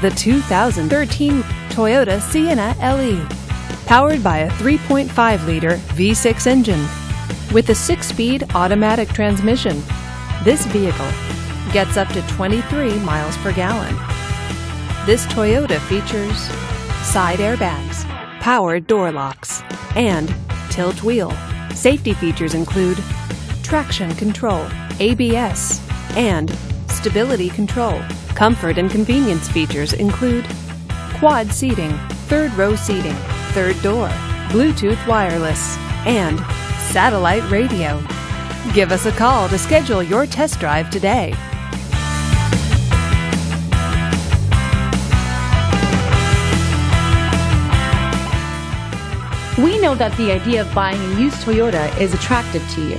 The 2013 Toyota Sienna LE, powered by a 3.5-liter V6 engine with a 6-speed automatic transmission, this vehicle gets up to 23 miles per gallon. This Toyota features side airbags, power door locks, and tilt wheel. Safety features include traction control, ABS, and stability control. Comfort and convenience features include quad seating, third row seating, third door, Bluetooth wireless, and satellite radio. Give us a call to schedule your test drive today. We know that the idea of buying a used Toyota is attractive to you.